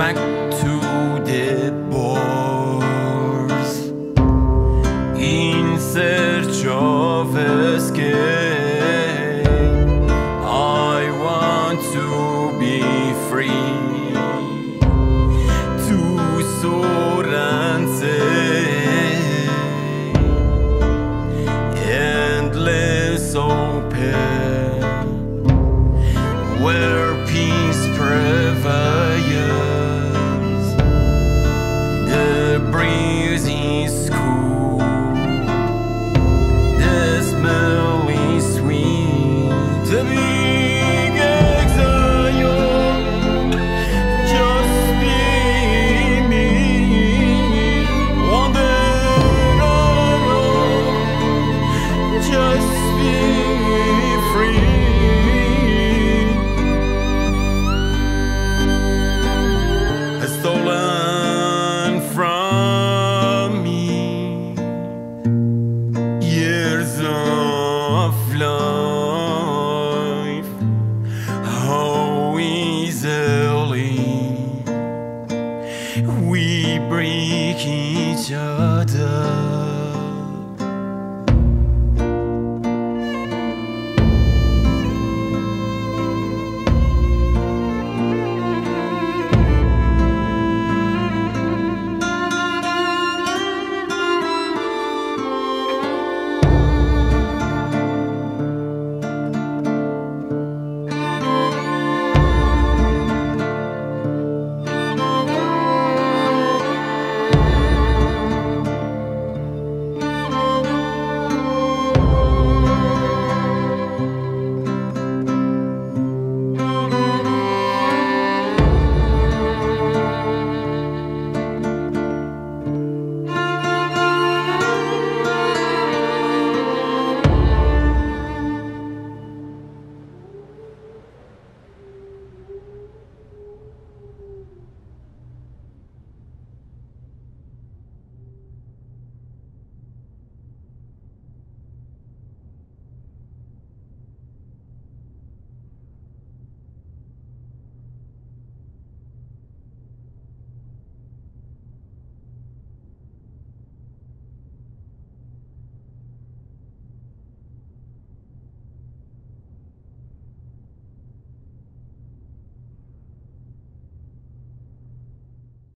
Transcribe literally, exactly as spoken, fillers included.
smack to the bars in search of escape. I want to be free, to soar and say endless open, where peace prevails. We break each other.